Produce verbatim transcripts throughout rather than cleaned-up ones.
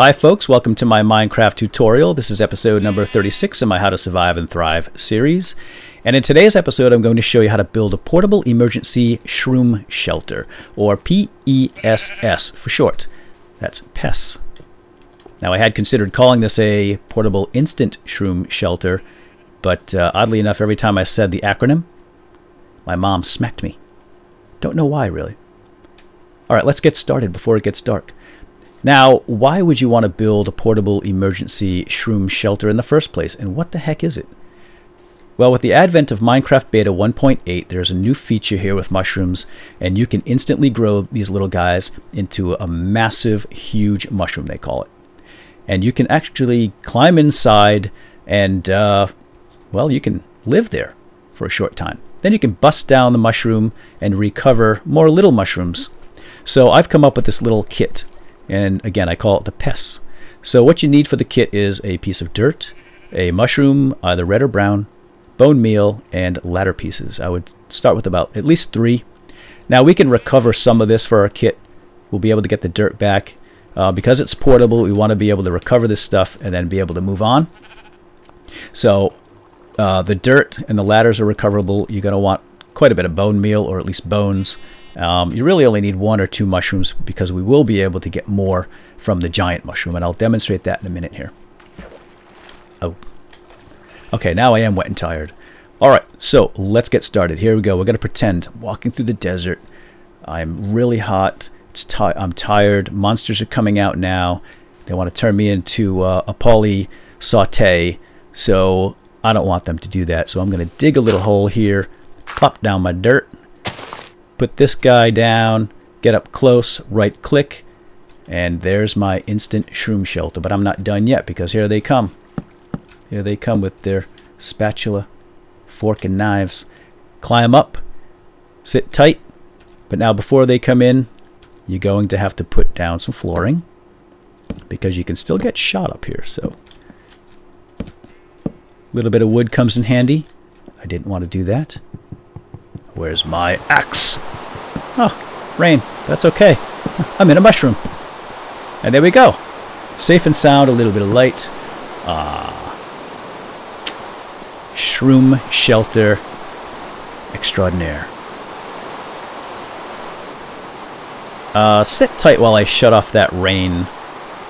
Hi folks, welcome to my Minecraft tutorial. This is episode number thirty-six in my How to Survive and Thrive series. And in today's episode, I'm going to show you how to build a portable emergency shroom shelter, or P E S S for short. That's P E S S. Now I had considered calling this a portable instant shroom shelter, but uh, oddly enough, every time I said the acronym, my mom smacked me. Don't know why, really. All right, let's get started before it gets dark. Now, why would you want to build a portable emergency shroom shelter in the first place, and what the heck is it? Well, with the advent of Minecraft Beta one point eight, there's a new feature here with mushrooms, and you can instantly grow these little guys into a massive, huge mushroom, they call it. And you can actually climb inside and, uh, well, you can live there for a short time. Then you can bust down the mushroom and recover more little mushrooms. So I've come up with this little kit. And again, I call it the P E S S. So what you need for the kit is a piece of dirt, a mushroom, either red or brown, bone meal, and ladder pieces. I would start with about at least three. Now we can recover some of this for our kit. We'll be able to get the dirt back. Uh, because it's portable, we want to be able to recover this stuff and then be able to move on. So uh, the dirt and the ladders are recoverable. You're going to want quite a bit of bone meal, or at least bones. Um, you really only need one or two mushrooms, because we will be able to get more from the giant mushroom, and I'll demonstrate that in a minute here. Oh, okay, now I am wet and tired. All right, so let's get started. Here we go. We're going to pretend I'm walking through the desert. I'm really hot. It's ti I'm tired. Monsters are coming out now. They want to turn me into uh, a poly saute, so I don't want them to do that. So I'm going to dig a little hole here, plop down my dirt. Put this guy down, get up close, right click, and there's my instant shroom shelter. But I'm not done yet, because here they come. Here they come with their spatula, fork, and knives. Climb up, sit tight, but now before they come in, you're going to have to put down some flooring, because you can still get shot up here. So a little bit of wood comes in handy. I didn't want to do that. Where's my axe? Oh, rain. That's okay. I'm in a mushroom. And there we go. Safe and sound, a little bit of light. Ah. Shroom shelter extraordinaire. Uh, sit tight while I shut off that rain.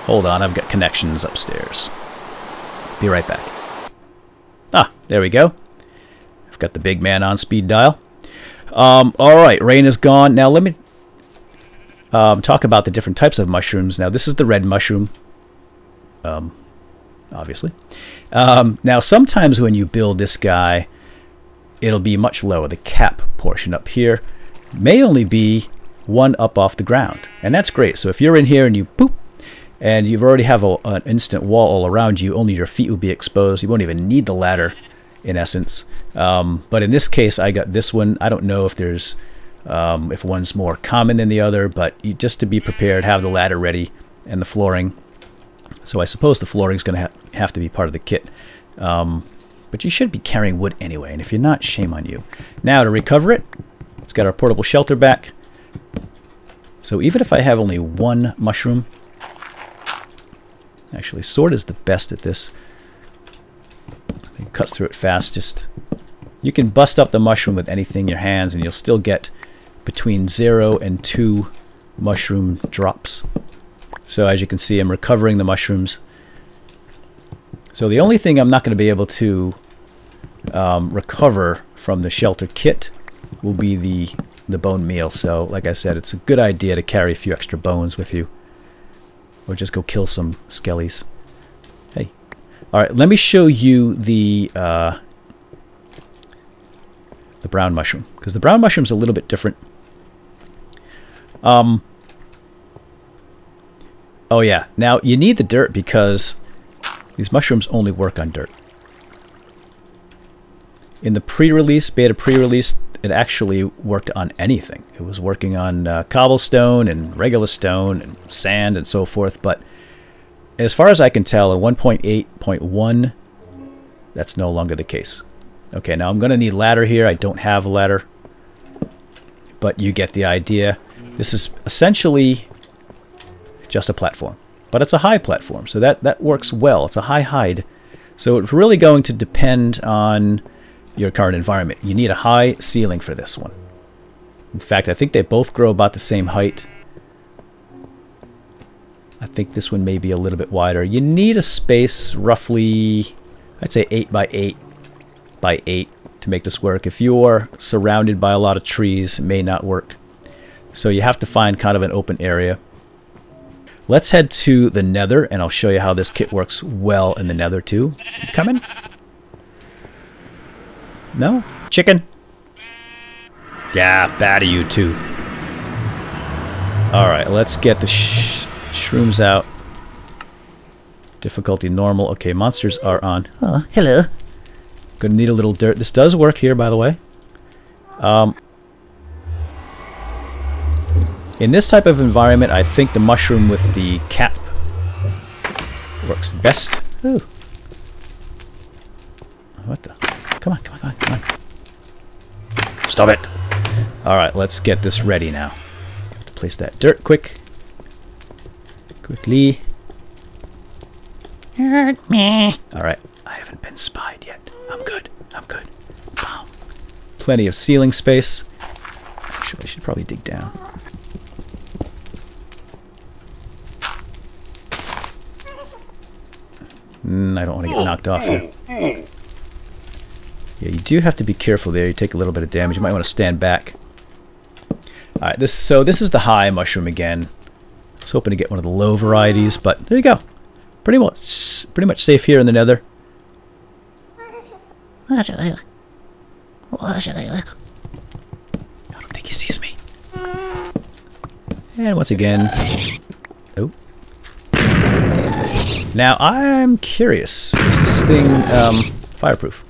Hold on, I've got connections upstairs. Be right back. Ah, there we go. I've got the big man on speed dial. Um, all right, rain is gone. Now let me um, talk about the different types of mushrooms. Now this is the red mushroom, um, obviously. Um, now sometimes when you build this guy, it'll be much lower. The cap portion up here may only be one up off the ground, and that's great. So if you're in here and you boop, and you've already have a, an instant wall all around you, only your feet will be exposed. You won't even need the ladder, in essence. Um, but in this case, I got this one. I don't know if there's um, if one's more common than the other, but you, just to be prepared, have the ladder ready and the flooring. So I suppose the flooring's going to ha have to be part of the kit. Um, but you should be carrying wood anyway, and if you're not, shame on you. Now to recover it, it's got our portable shelter back. So even if I have only one mushroom, actually sword is the best at this. It cuts through it fastest. You can bust up the mushroom with anything in your hands, and you'll still get between zero and two mushroom drops. So as you can see, I'm recovering the mushrooms. So the only thing I'm not going to be able to um, recover from the shelter kit will be the, the bone meal. So like I said, it's a good idea to carry a few extra bones with you, or just go kill some skellies. All right, let me show you the uh, the brown mushroom, because the brown mushroom's a little bit different. Um, oh yeah, now you need the dirt, because these mushrooms only work on dirt. In the pre-release, beta pre-release, it actually worked on anything. It was working on uh, cobblestone and regular stone and sand and so forth, but as far as I can tell, in one point eight point one, that's no longer the case. Okay, now I'm going to need a ladder here. I don't have a ladder, but you get the idea. This is essentially just a platform. but it's a high platform, so that, that works well. It's a high hide, so it's really going to depend on your current environment. You need a high ceiling for this one. In fact, I think they both grow about the same height. I think this one may be a little bit wider. You need a space roughly, I'd say eight by eight by eight to make this work. If you're surrounded by a lot of trees, it may not work. So you have to find kind of an open area. Let's head to the Nether, and I'll show you how this kit works well in the Nether too. You coming? No? Chicken? Yeah, bad of you too. Alright, let's get the sh shrooms out. Difficulty normal. Okay, monsters are on. Oh, hello. Gonna need a little dirt. This does work here, by the way. Um, in this type of environment, I think the mushroom with the cap works best. Ooh. What the? Come on, come on, come on, come on. Stop it. All right, let's get this ready now. Have to place that dirt quick. Quickly. Hurt me. All right, I haven't been spied yet. I'm good. I'm good. Wow. Plenty of ceiling space. Actually, I should probably dig down. Mm, I don't want to get knocked off here. Yeah, you do have to be careful there. You take a little bit of damage. You might want to stand back. All right, this so this is the high mushroom again. I was hoping to get one of the low varieties, but there you go. Pretty much, pretty much safe here in the Nether. I don't think he sees me. And once again, oh. Now I'm curious. Is this thing um, fireproof?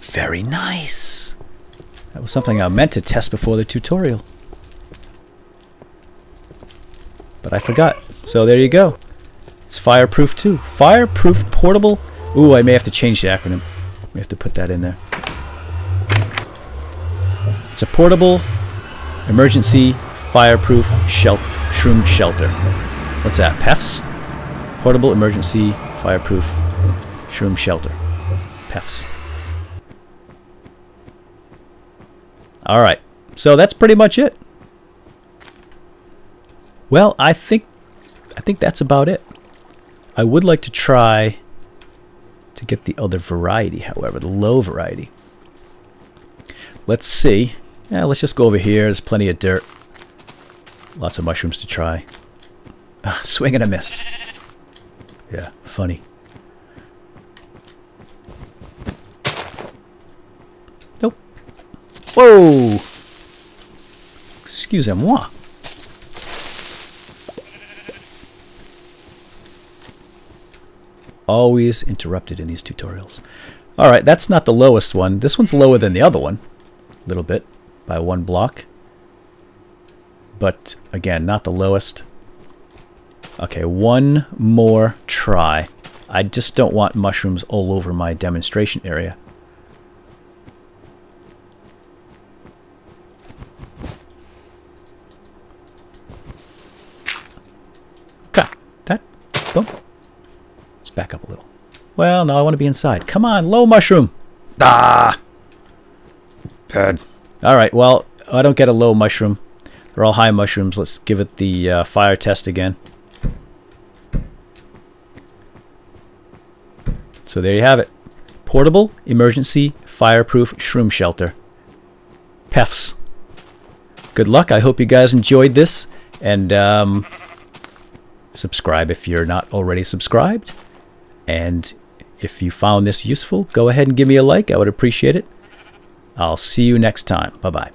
Very nice. That was something I meant to test before the tutorial, but I forgot. So there you go. It's fireproof too. Fireproof portable. Ooh, I may have to change the acronym. We have to put that in there. It's a portable emergency fireproof shel shroom shelter. What's that? P E Fs? Portable emergency fireproof shroom shelter. P E Fs. All right. So that's pretty much it. Well, I think I think that's about it. I would like to try to get the other variety, however, the low variety. Let's see. Yeah, let's just go over here. There's plenty of dirt. Lots of mushrooms to try. Ah, swing and a miss. Yeah, funny. Nope. Whoa! Excusez-moi. Always interrupted in these tutorials. All right, that's not the lowest one. This one's lower than the other one, a little bit, by one block. But again, not the lowest. Okay, one more try. I just don't want mushrooms all over my demonstration area. Okay, that, boom. Back up a little. Well, no, I want to be inside. Come on, low mushroom. Ah, bad. All right. Well, I don't get a low mushroom. They're all high mushrooms. Let's give it the uh, fire test again. So there you have it. Portable, emergency, fireproof shroom shelter. P E Fs. Good luck. I hope you guys enjoyed this, and um, subscribe if you're not already subscribed. And if you found this useful, go ahead and give me a like. I would appreciate it. I'll see you next time. Bye-bye.